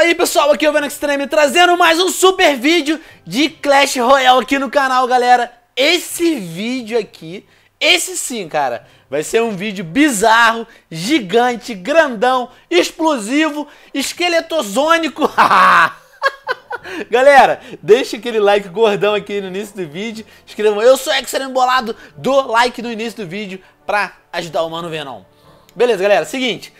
Fala aí pessoal, aqui é o Venom Extreme trazendo mais um super vídeo de Clash Royale aqui no canal, galera. Esse vídeo aqui, esse sim, cara, vai ser um vídeo bizarro, gigante, grandão, explosivo, esqueletozônico. Galera, deixa aquele like gordão aqui no início do vídeo. Escrevam "eu sou Extreme Bolado", do like no início do vídeo pra ajudar o mano Venom. Beleza, galera, seguinte.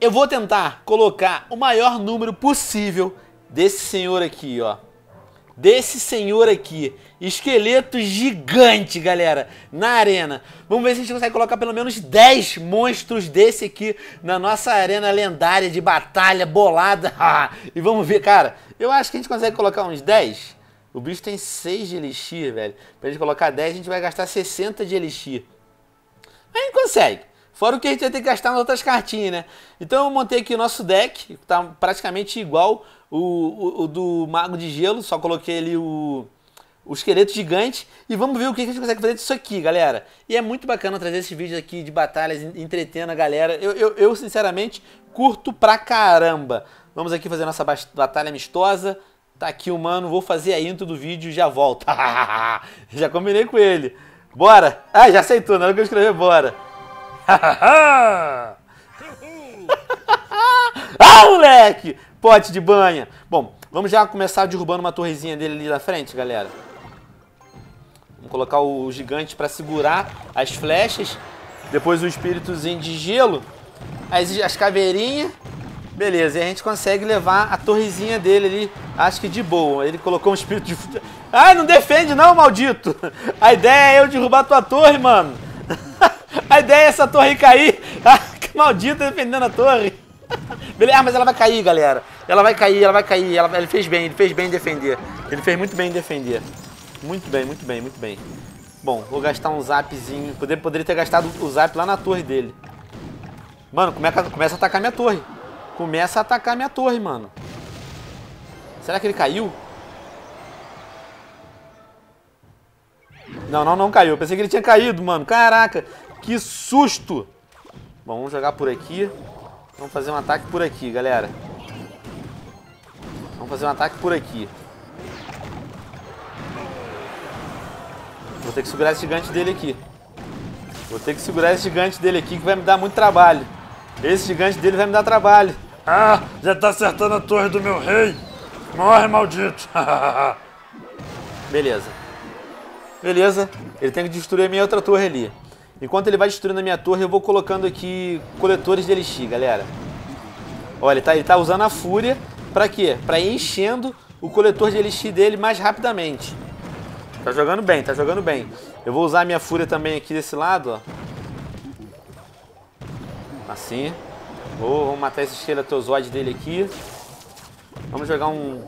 Eu vou tentar colocar o maior número possível desse senhor aqui, ó. Desse senhor aqui. Esqueleto gigante, galera, na arena. Vamos ver se a gente consegue colocar pelo menos 10 monstros desse aqui na nossa arena lendária de batalha bolada. E vamos ver, cara. Eu acho que a gente consegue colocar uns 10. O bicho tem 6 de elixir, velho. Pra gente colocar 10, a gente vai gastar 60 de elixir. Mas a gente consegue. Fora o que a gente vai ter que gastar nas outras cartinhas, né? Então eu montei aqui o nosso deck, tá praticamente igual o do Mago de Gelo, só coloquei ali o esqueleto gigante. E vamos ver o que a gente consegue fazer disso aqui, galera. E é muito bacana trazer esses vídeos aqui de batalhas, entretendo a galera. Eu sinceramente, curto pra caramba. Vamos aqui fazer nossa batalha amistosa. Tá aqui o mano, vou fazer a intro do vídeo e já volto. Já combinei com ele. Bora! Ah, já aceitou, na hora que eu escrevi, bora! Ah, moleque! Pote de banha. Bom, vamos já começar derrubando uma torrezinha dele ali na frente, galera. Vamos colocar o gigante pra segurar as flechas. Depois o espíritozinho de gelo. As caveirinhas. Beleza, e a gente consegue levar a torrezinha dele ali. Acho que de boa. Ele colocou um espírito de... Ai, não defende não, maldito! A ideia é eu derrubar a tua torre, mano. A ideia é essa torre cair. Ah, que maldito, defendendo a torre. Beleza, mas ela vai cair, galera. Ela vai cair, ela vai cair. Ele fez bem, em defender. Ele fez muito bem em defender. Muito bem, muito bem, muito bem. Bom, vou gastar um zapzinho. Poderia ter gastado o zap lá na torre dele. Mano, começa a atacar minha torre. Começa a atacar minha torre, mano. Será que ele caiu? Não, não caiu. Eu pensei que ele tinha caído, mano. Caraca. Que susto! Bom, vamos jogar por aqui. Vamos fazer um ataque por aqui, galera. Vamos fazer um ataque por aqui. Vou ter que segurar esse gigante dele aqui. Que vai me dar muito trabalho. Esse gigante dele vai me dar trabalho. Ah, já tá acertando a torre do meu rei. Morre, maldito. Beleza. Beleza. Ele tem que destruir a minha outra torre ali. Enquanto ele vai destruindo a minha torre, eu vou colocando aqui coletores de elixir, galera. Olha, ele tá usando a fúria. Pra quê? Pra ir enchendo o coletor de elixir dele mais rapidamente. Tá jogando bem, tá jogando bem. Eu vou usar a minha fúria também aqui desse lado, ó. Assim. Vamos matar esse esqueletozoide dele aqui. Vamos jogar um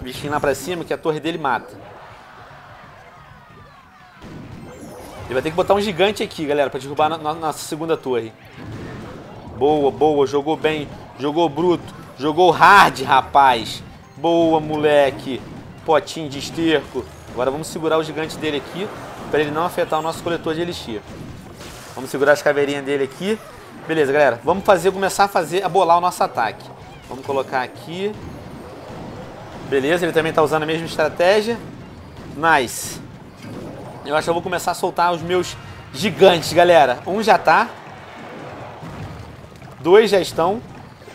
bichinho lá pra cima que a torre dele mata. Ele vai ter que botar um gigante aqui, galera, pra derrubar a nossa segunda torre. Boa, boa. Jogou bem. Jogou bruto. Jogou hard, rapaz. Boa, moleque. Potinho de esterco. Agora vamos segurar o gigante dele aqui pra ele não afetar o nosso coletor de elixir. Vamos segurar as caveirinhas dele aqui. Beleza, galera. Vamos começar a bolar o nosso ataque. Vamos colocar aqui. Beleza, ele também tá usando a mesma estratégia. Nice. Eu acho que eu vou começar a soltar os meus gigantes, galera. Um já tá. Dois já estão.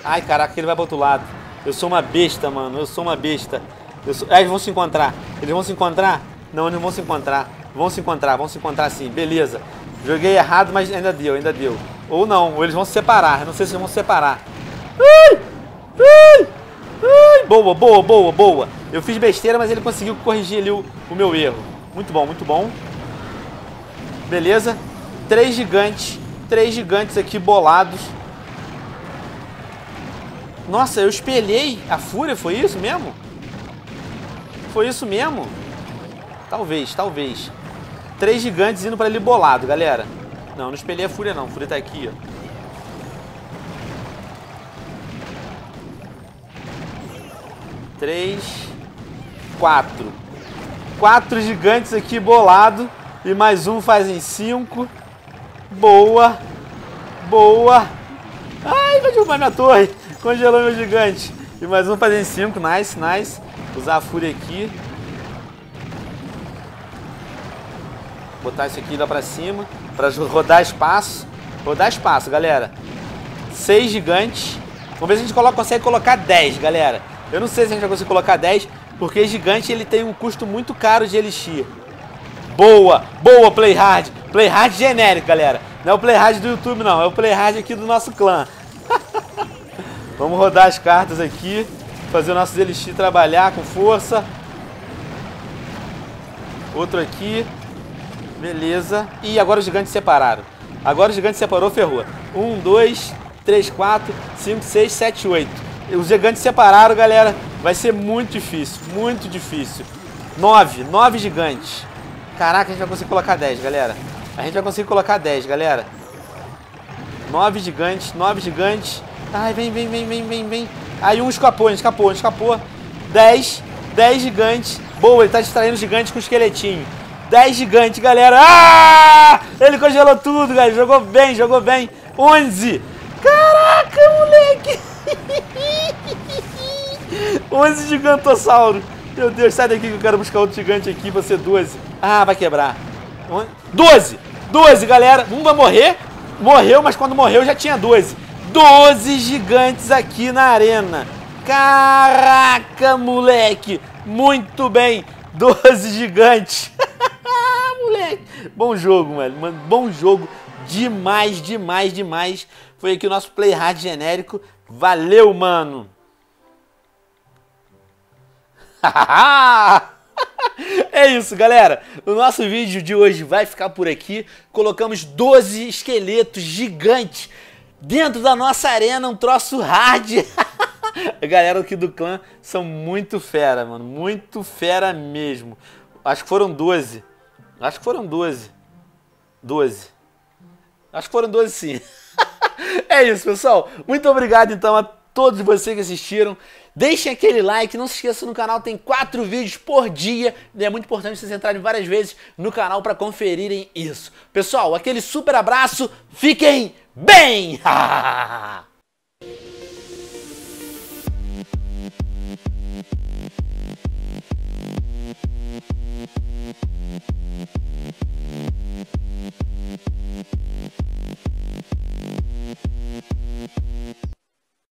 Ai, caraca, ele vai pro outro lado. Eu sou uma besta, mano. Eu sou uma besta. Ah, eles vão se encontrar. Eles vão se encontrar? Não, eles não vão se encontrar. Vão se encontrar sim. Beleza. Joguei errado, mas ainda deu, Ou não, ou eles vão se separar. Eu não sei se eles vão se separar. Ai! Ai! Ai! Boa, boa, boa, boa. Eu fiz besteira, mas ele conseguiu corrigir ali o meu erro. Muito bom, muito bom. Beleza. Três gigantes. Três gigantes aqui bolados. Nossa, eu espelhei a fúria? Foi isso mesmo? Foi isso mesmo? Talvez, talvez. Três gigantes indo pra ele bolado, galera. Não, não espelhei a fúria não. A fúria tá aqui, ó. Três. Quatro. Quatro gigantes aqui bolado. E mais um fazem 5. Boa. Boa. Ai, vai derrubar minha torre. Congelou meu gigante. E mais um pra dentro de 5. Nice, nice. Usar a fúria aqui. Botar isso aqui lá pra cima. Pra rodar espaço. Rodar espaço, galera. 6 gigantes. Vamos ver se a gente consegue colocar 10, galera. Eu não sei se a gente vai conseguir colocar 10. Porque gigante ele tem um custo muito caro de elixir. Boa, boa, playhard. Playhard genérico, galera. Não é o playhard do YouTube, não. É o playhard aqui do nosso clã. Vamos rodar as cartas aqui. Fazer o nosso elixir trabalhar com força. Outro aqui. Beleza. E agora os gigantes separaram. Agora o gigante separou, ferrou. 1, 2, 3, 4, 5, 6, 7, 8. Os gigantes separaram, galera. Vai ser muito difícil, muito difícil. 9, 9 gigantes. Caraca, a gente vai conseguir colocar 10, galera. A gente vai conseguir colocar 10, galera. 9 gigantes, 9 gigantes. Ai, vem, vem, vem, vem, vem, vem. Aí um escapou, escapou, escapou. 10, 10 gigantes. Boa, ele tá distraindo os gigantes com o esqueletinho. 10 gigantes, galera. Ah! Ele congelou tudo, galera. Jogou bem, jogou bem. 11. Caraca, moleque. 11 gigantossauro. Meu Deus, sai daqui que eu quero buscar outro gigante aqui. Vai ser 12. Ah, vai quebrar. 12. 12, galera. Um vai morrer. Morreu, mas quando morreu já tinha 12. 12 gigantes aqui na arena. Caraca, moleque. Muito bem. 12 gigantes. Moleque, bom jogo, mano. Bom jogo demais, demais, demais. Foi aqui o nosso playhard genérico. Valeu, mano. É isso, galera. O nosso vídeo de hoje vai ficar por aqui. Colocamos 12 esqueletos gigantes dentro da nossa arena. Um troço hard. A galera aqui do clã são muito fera, mano. Muito fera mesmo. Acho que foram 12. Acho que foram 12. 12. Acho que foram 12, sim. É isso, pessoal. Muito obrigado, então, a todos vocês que assistiram. Deixem aquele like. Não se esqueça, no canal tem 4 vídeos por dia. É muito importante vocês entrarem várias vezes no canal para conferirem isso. Pessoal, aquele super abraço. Fiquem bem!